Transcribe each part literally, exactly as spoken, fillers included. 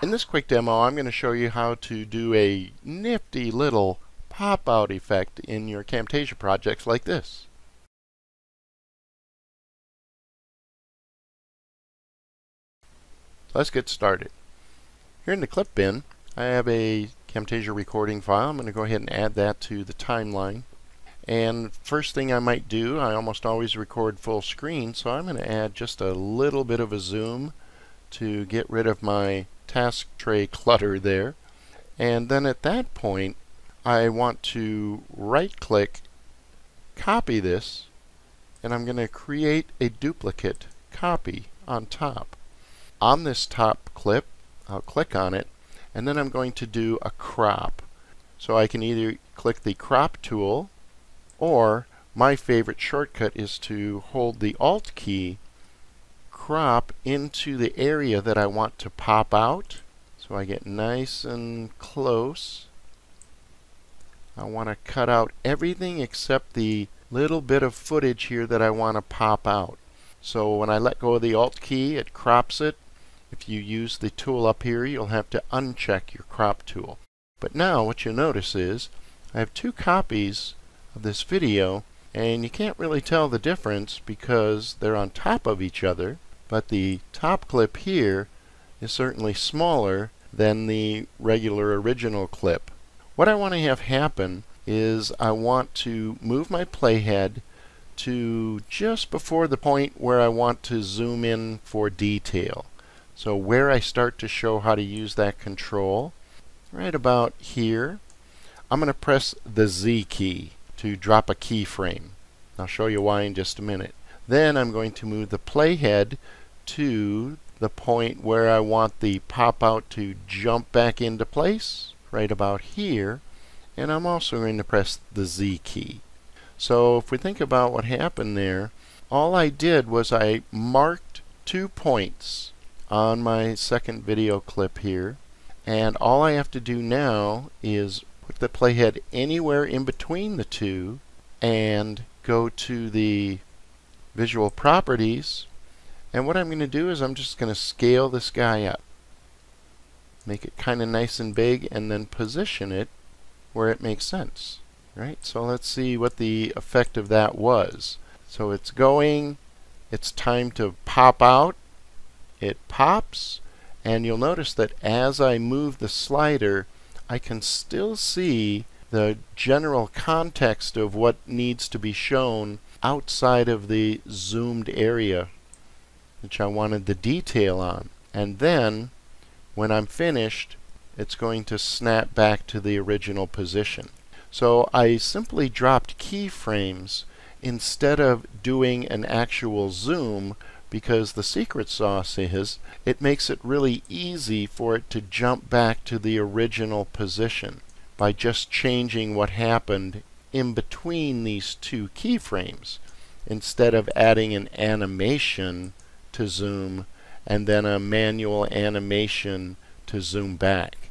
In this quick demo, I'm going to show you how to do a nifty little pop-out effect in your Camtasia projects like this. Let's get started. Here in the clip bin, I have a Camtasia recording file. I'm going to go ahead and add that to the timeline. And first thing I might do, I almost always record full screen, so I'm going to add just a little bit of a zoom to get rid of my task tray clutter there. And then at that point, I want to right-click, copy this, and I'm going to create a duplicate copy on top. On this top clip, I'll click on it, and then I'm going to do a crop. So I can either click the crop tool, or my favorite shortcut is to hold the Alt key, crop into the area that I want to pop out. So I get nice and close. I want to cut out everything except the little bit of footage here that I want to pop out. So when I let go of the Alt key, it crops it. If you use the tool up here, you'll have to uncheck your crop tool. But now what you'll notice is I have two copies of this video, and you can't really tell the difference because they're on top of each other, but the top clip here is certainly smaller than the regular original clip. What I want to have happen is I want to move my playhead to just before the point where I want to zoom in for detail. So where I start to show how to use that control, right about here, I'm going to press the Z key to drop a keyframe. I'll show you why in just a minute. Then I'm going to move the playhead to the point where I want the pop-out to jump back into place, right about here, and I'm also going to press the Z key. So if we think about what happened there, all I did was I marked two points on my second video clip here, and all I have to do now is put the playhead anywhere in between the two and go to the visual properties, and what I'm going to do is I'm just going to scale this guy up, make it kind of nice and big, and then position it where it makes sense. Right, so let's see what the effect of that was. So it's going, it's time to pop out, it pops, and you'll notice that as I move the slider, I can still see the general context of what needs to be shown outside of the zoomed area, which I wanted the detail on. And then, when I'm finished, it's going to snap back to the original position. So I simply dropped keyframes instead of doing an actual zoom, because the secret sauce is it makes it really easy for it to jump back to the original position by just changing what happened in between these two keyframes instead of adding an animation to zoom and then a manual animation to zoom back.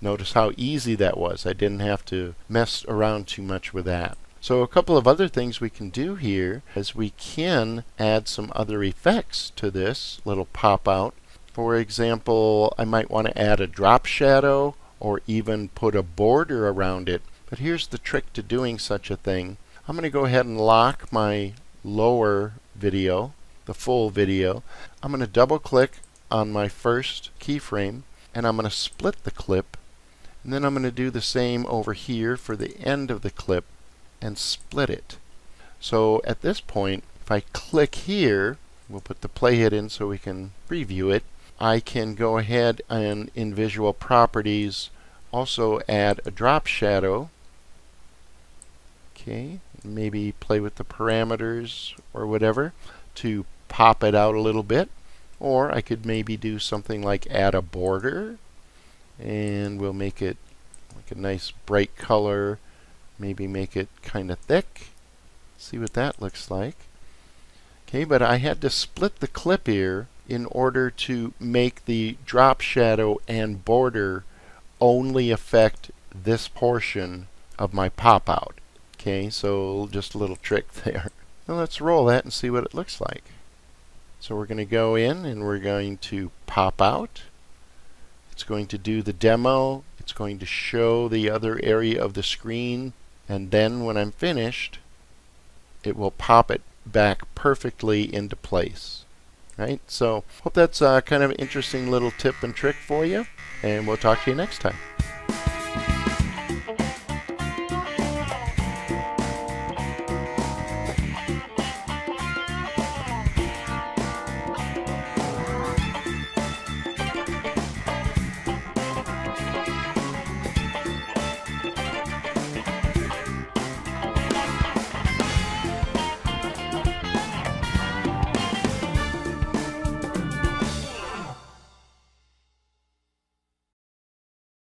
Notice how easy that was. I didn't have to mess around too much with that. So a couple of other things we can do here is we can add some other effects to this little pop-out. For example, I might want to add a drop shadow or even put a border around it. But here's the trick to doing such a thing. I'm going to go ahead and lock my lower video, the full video. I'm going to double-click on my first keyframe, and I'm going to split the clip. And then I'm going to do the same over here for the end of the clip and split it. So at this point, if I click here, we'll put the playhead in so we can preview it, I can go ahead and in visual properties also add a drop shadow. Okay, maybe play with the parameters or whatever to pop it out a little bit, or I could maybe do something like add a border, and we'll make it like a nice bright color. Maybe make it kind of thick. See what that looks like. Okay, but I had to split the clip here in order to make the drop shadow and border only affect this portion of my pop-out. Okay, so just a little trick there. Now let's roll that and see what it looks like. So we're going to go in and we're going to pop out. It's going to do the demo. It's going to show the other area of the screen. And then when I'm finished, it will pop it back perfectly into place. Right? So hope that's a kind of interesting little tip and trick for you. And we'll talk to you next time.